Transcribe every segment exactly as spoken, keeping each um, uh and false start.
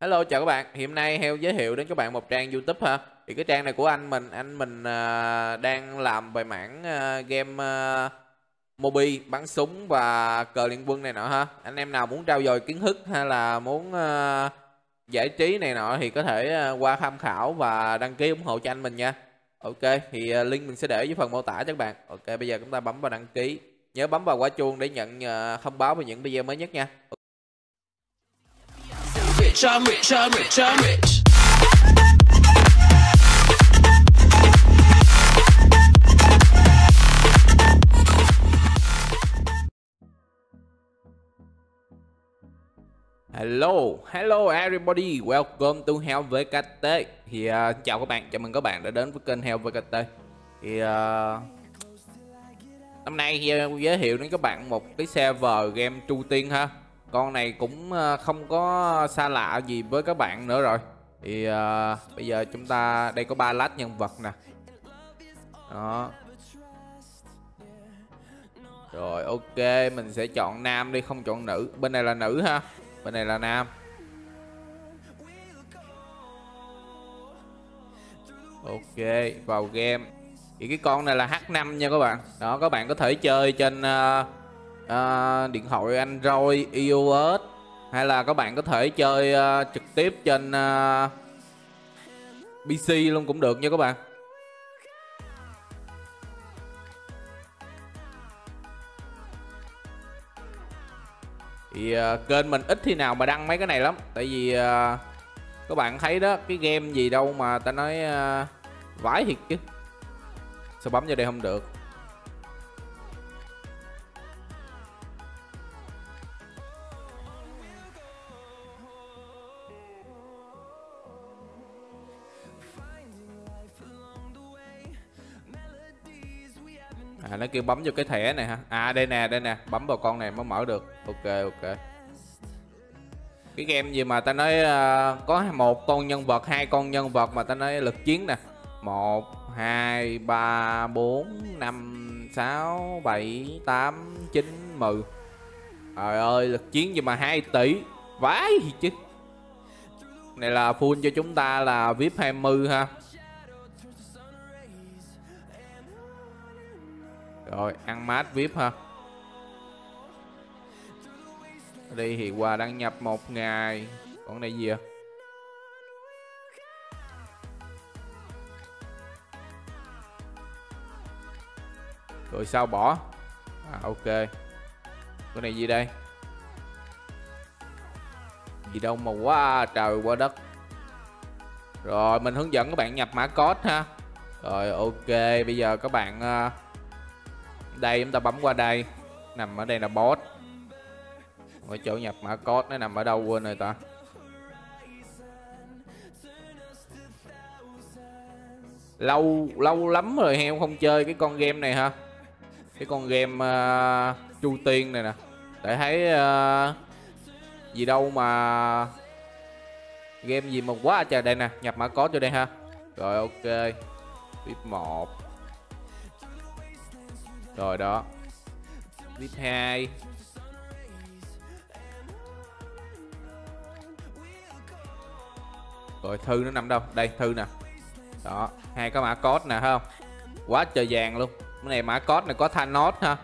Hello chào các bạn, hiện nay Heo giới thiệu đến các bạn một trang YouTube ha. Thì cái trang này của anh mình, anh mình uh, đang làm về mảng uh, game uh, mobi, bắn súng và cờ liên quân này nọ ha. Anh em nào muốn trau dồi kiến thức hay là muốn uh, giải trí này nọ thì có thể uh, qua tham khảo và đăng ký ủng hộ cho anh mình nha. Ok, thì uh, link mình sẽ để dưới phần mô tả cho các bạn. Ok, bây giờ chúng ta bấm vào đăng ký. Nhớ bấm vào quả chuông để nhận uh, thông báo về những video mới nhất nha. I'm rich, I'm rich, I'm rich. Hello, hello everybody, welcome to Heo vê ca tê. Thì uh, chào các bạn, chào mừng các bạn đã đến với kênh Heo vê ca tê. Thì uh, hôm nay Heo giới thiệu đến các bạn một cái server game Tru Tiên ha. Con này cũng không có xa lạ gì với các bạn nữa rồi. Thì uh, bây giờ chúng ta đây có ba lát nhân vật nè. Đó. Rồi ok, mình sẽ chọn nam đi, không chọn nữ. Bên này là nữ ha, bên này là nam. Ok, vào game. Thì cái con này là hát năm nha các bạn. Đó, các bạn có thể chơi trên uh, Uh, điện thoại Android, iOS, hay là các bạn có thể chơi uh, trực tiếp trên uh, pê xê luôn cũng được nha các bạn. Thì uh, kênh mình ít khi nào mà đăng mấy cái này lắm, tại vì uh, các bạn thấy đó, cái game gì đâu mà ta nói uh, vãi thiệt chứ. Sao bấm vô đây không được? À, nó kêu bấm vô cái thẻ này ha. À đây nè, đây nè, bấm vào con này mới mở được. Ok ok. Cái game gì mà ta nói uh, có một con nhân vật, hai con nhân vật mà ta nói lực chiến nè. một hai ba bốn năm sáu bảy tám chín mười. Trời ơi, lực chiến gì mà hai tỷ. Vãi gì chứ. Này là full cho chúng ta là vê i pê hai mươi ha. Rồi, ăn mát vê i pê ha. Đây thì quà đăng nhập một ngày. Còn đây gì ạ? Rồi sao bỏ? À ok. Cái này gì đây? Gì đâu mà quá trời quá đất. Rồi mình hướng dẫn các bạn nhập mã code ha. Rồi ok, bây giờ các bạn đây chúng ta bấm qua đây, nằm ở đây là boss. Ở chỗ nhập mã code nó nằm ở đâu quên rồi ta. Lâu lâu lắm rồi Heo không chơi cái con game này ha. Cái con game uh, Tru Tiên này nè. Để thấy uh, gì đâu mà game gì mà quá trời. Đây nè, nhập mã code cho đây ha. Rồi ok. Tiếp một. Rồi đó. Vip hai. Rồi thư nó nằm đâu? Đây thư nè. Đó, hai cái mã code nè thấy không? Quá trời vàng luôn. Cái này mã code này có Thanos ha.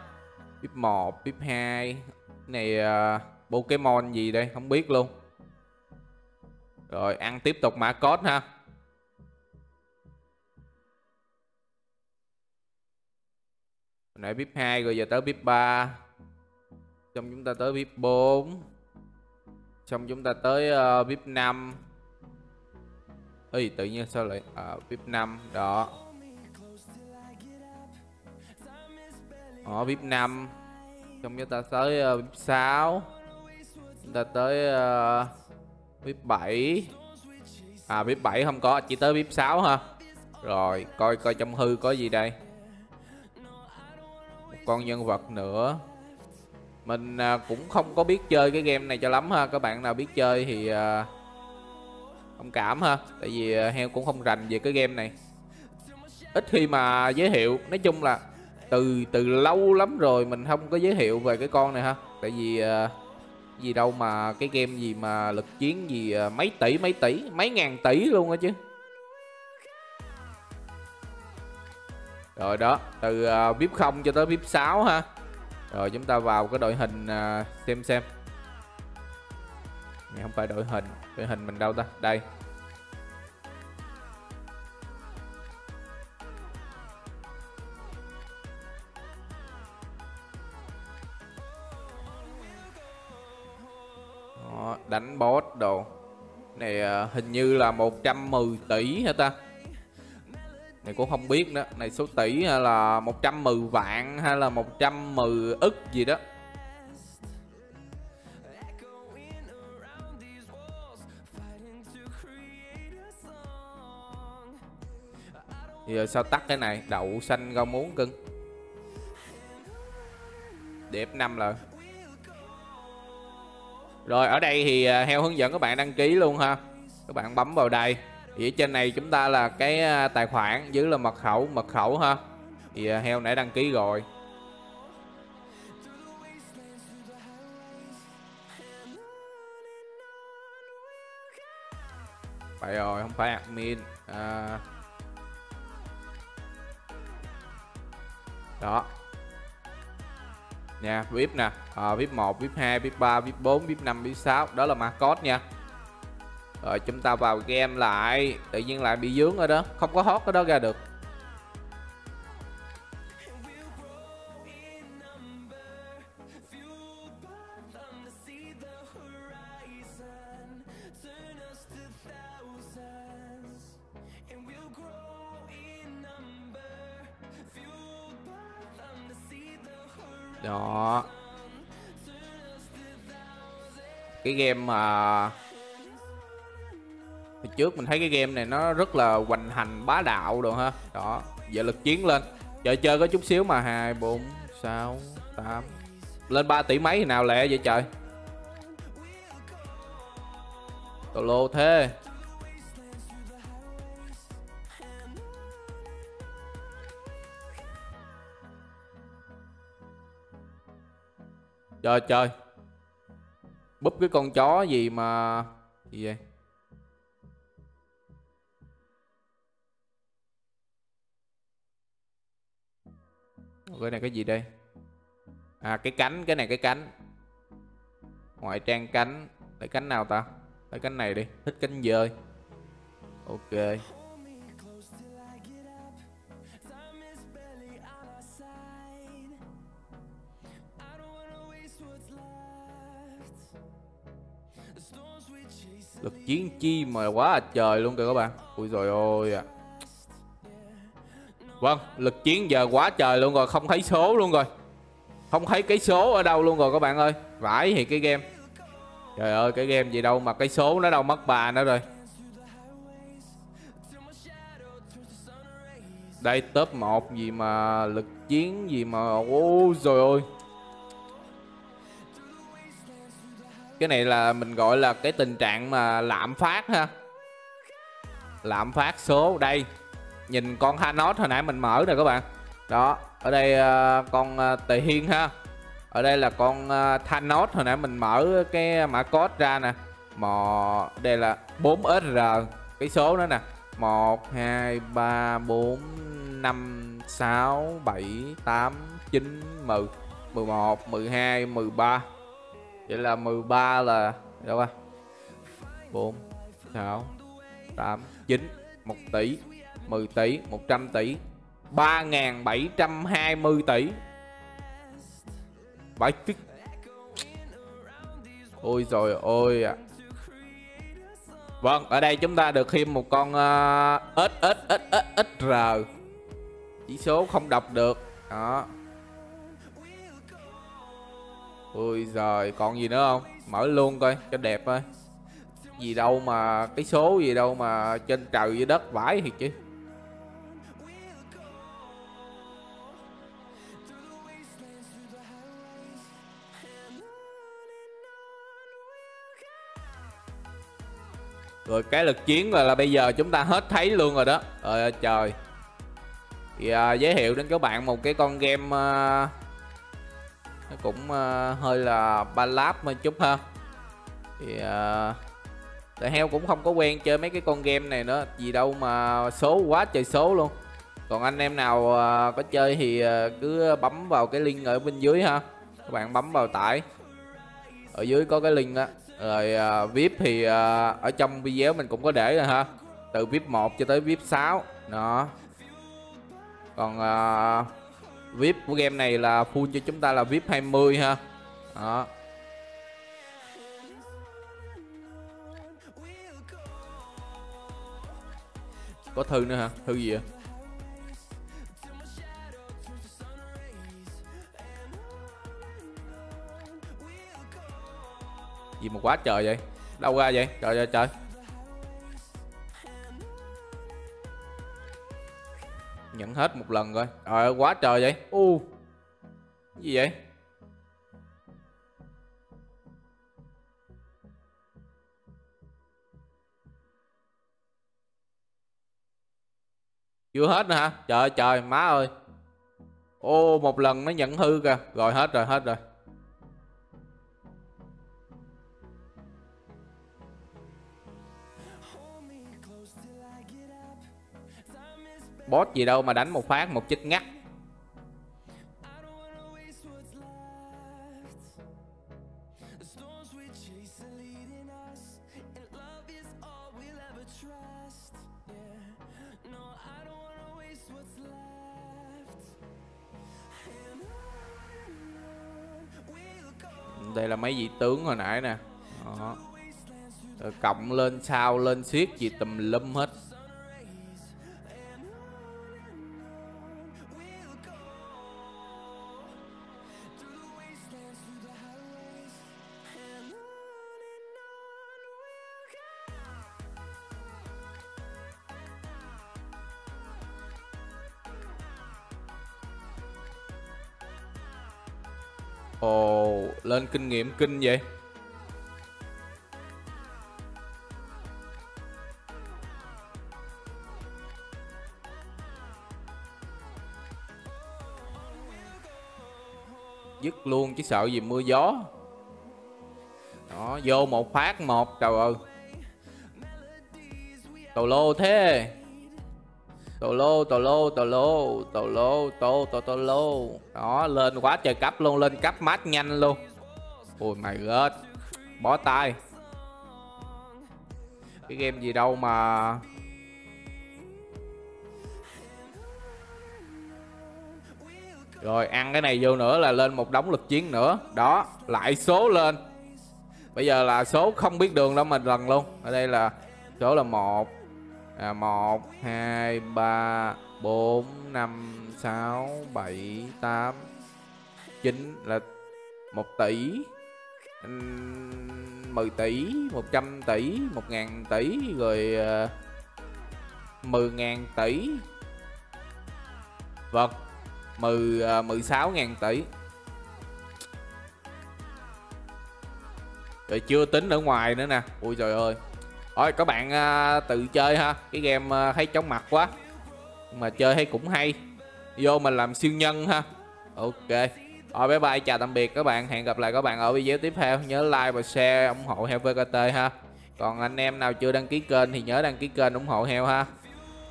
Vip một, vip hai. Cái này uh, Pokemon gì đây không biết luôn. Rồi ăn tiếp tục mã code ha. Nãy vê i pê hai rồi giờ tới vê i pê ba. Xong chúng ta tới vê i pê bốn. Xong chúng ta tới uh, vê i pê năm. Ê tự nhiên sao lại à, vê i pê năm đó. Ở vê i pê năm. Xong chúng ta tới uh, vê i pê sáu. Chúng ta tới uh, vê i pê bảy. À vê i pê bảy không có, chỉ tới vê i pê sáu ha. Rồi coi coi trong hư có gì đây. Con nhân vật nữa. Mình cũng không có biết chơi cái game này cho lắm ha. Các bạn nào biết chơi thì thông cảm ha. Tại vì Heo cũng không rành về cái game này, ít khi mà giới thiệu. Nói chung là từ từ lâu lắm rồi mình không có giới thiệu về cái con này ha. Tại vì gì đâu mà cái game gì mà lực chiến gì mấy tỷ mấy tỷ mấy ngàn tỷ luôn á chứ. Rồi đó, từ vê i pê không cho tới vê i pê sáu ha. Rồi chúng ta vào cái đội hình xem xem. Này không phải đội hình, đội hình mình đâu ta? Đây. Đó, đánh boss đồ. Này hình như là một trăm mười tỷ hả ta? Này cũng không biết đó, này số tỷ hay là một trăm mười vạn hay là một trăm mười ức gì đó. Giờ sao tắt cái này, đậu xanh rau muống cưng. Đẹp năm rồi. Rồi ở đây thì Heo hướng dẫn các bạn đăng ký luôn ha. Các bạn bấm vào đây. Thì ở trên này chúng ta là cái tài khoản, dưới là mật khẩu, mật khẩu ha. Thì Heo nãy đăng ký rồi. Phải rồi, không phải admin. À... Đó. Nha, vê i pê nè, à, vê i pê một, vê i pê hai, vê i pê ba, vê i pê bốn, vê i pê năm, vê i pê sáu, đó là mã code nha. Rồi chúng ta vào game lại, tự nhiên lại bị dướng ở đó, không có hot ở đó ra được. Đó. Cái game mà hồi trước mình thấy cái game này nó rất là hoành hành bá đạo rồi ha. Đó, giờ lực chiến lên. Trời chơi có chút xíu mà hai, bốn, sáu, tám. Lên ba tỷ mấy thì nào lẹ vậy trời. Tô lô thế. Trời trời. Búp cái con chó gì mà gì vậy? Cái này cái gì đây? À cái cánh, cái này cái cánh. Ngoại trang cánh, lấy cánh nào ta? Lấy cánh này đi, thích cánh dơi. Ok. Lực chiến chi mà quá à trời luôn kìa các bạn. Ui rồi ôi à. Vâng, lực chiến giờ quá trời luôn rồi, không thấy số luôn rồi. Không thấy cái số ở đâu luôn rồi các bạn ơi. Vãi thì cái game. Trời ơi cái game gì đâu mà cái số nó đâu mất bà nữa rồi. Đây top một gì mà lực chiến gì mà. Ôi rồi ôi. Cái này là mình gọi là cái tình trạng mà lạm phát ha. Lạm phát số đây. Nhìn con Thanos hồi nãy mình mở nè các bạn. Đó, ở đây con Tề Hiên ha. Ở đây là con Thanos hồi nãy mình mở cái mã code ra nè. Mò đây là bốn ét rờ cái số đó nè. một hai ba bốn năm sáu bảy tám chín mười mười một mười hai mười ba. Vậy là mười ba là đâu à? bốn sáu tám chín một tỷ, mười tỷ, một trăm tỷ, ba nghìn bảy trăm hai mươi tỷ. Vãi tức. Ôi rồi ôi à. Vâng, ở đây chúng ta được thêm một con ét ét ét ét rờ. Chỉ số không đọc được. Đó. Ôi giời, còn gì nữa không? Mở luôn coi, cho đẹp thôi. Gì đâu mà, cái số gì đâu mà trên trời dưới đất vãi thiệt chứ. Rồi cái lực chiến là, là bây giờ chúng ta hết thấy luôn rồi đó. Rồi trời. Thì à, giới thiệu đến các bạn một cái con game... À... Nó cũng hơi là ba láp một chút ha. Thì uh, Tề Heo cũng không có quen chơi mấy cái con game này nữa, gì đâu mà số quá trời số luôn. Còn anh em nào uh, có chơi thì uh, cứ bấm vào cái link ở bên dưới ha. Các bạn bấm vào tải, ở dưới có cái link đó. Rồi uh, vê i pê thì uh, ở trong video mình cũng có để rồi ha, từ VIP một cho tới VIP sáu đó. Còn uh, vê i pê của game này là full cho chúng ta là VIP hai mươi ha. Đó. Có thư nữa hả? Thư gì vậy? Gì mà quá trời vậy? Đâu ra vậy? Trời ơi trời. Nhận hết một lần rồi. Trời ơi quá trời vậy. U. Gì vậy? Chưa hết nữa hả? Trời ơi trời, má ơi. Ô một lần nó nhận hư kìa. Rồi hết rồi, hết rồi. Boss gì đâu mà đánh một phát một chích ngắt. Đây là mấy vị tướng hồi nãy nè. Đó. Rồi cộng lên sao lên xiết gì tùm lum hết. Ồ, lên kinh nghiệm kinh vậy. Dứt luôn chứ sợ gì mưa gió. Đó, vô một phát một, trời ơi. Tàu lô thế. Tàu lô, tàu lô, tàu lô, tàu lô, tàu, tàu, tàu lô. Đó, lên quá trời cấp luôn, lên cấp mát nhanh luôn. Ôi my god. Bó tay. Cái game gì đâu mà rồi ăn cái này vô nữa là lên một đống lực chiến nữa. Đó, lại số lên. Bây giờ là số không biết đường đâu mà lần luôn. Ở đây là số là một. À, một, hai, ba, bốn, năm, sáu, bảy, tám, chín là một tỷ, mười tỷ, một trăm tỷ, một ngàn tỷ, rồi mười ngàn tỷ. Vâng, mười, mười sáu ngàn tỷ. Rồi chưa tính ở ngoài nữa nè. Ui trời ơi. Ôi các bạn à, tự chơi ha. Cái game à, thấy chóng mặt quá mà chơi thấy cũng hay. Vô mình làm siêu nhân ha. Ok. Rồi bye bye, chào tạm biệt các bạn. Hẹn gặp lại các bạn ở video tiếp theo. Nhớ like và share ủng hộ Heo vê ca tê ha. Còn anh em nào chưa đăng ký kênh thì nhớ đăng ký kênh ủng hộ Heo ha.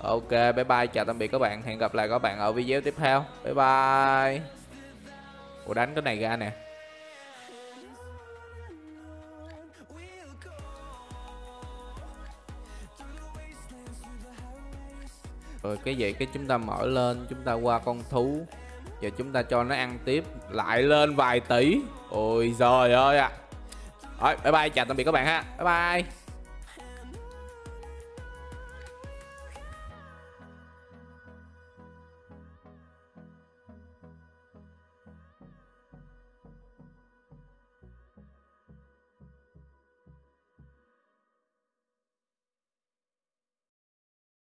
Ok bye bye, chào tạm biệt các bạn. Hẹn gặp lại các bạn ở video tiếp theo. Bye bye. Ủa đánh cái này ra nè. Rồi cái vậy cái chúng ta mở lên, chúng ta qua con thú. Giờ chúng ta cho nó ăn tiếp. Lại lên vài tỷ. Ôi giời ơi ạ. À. Rồi bye bye, chào tạm biệt các bạn ha. Bye bye.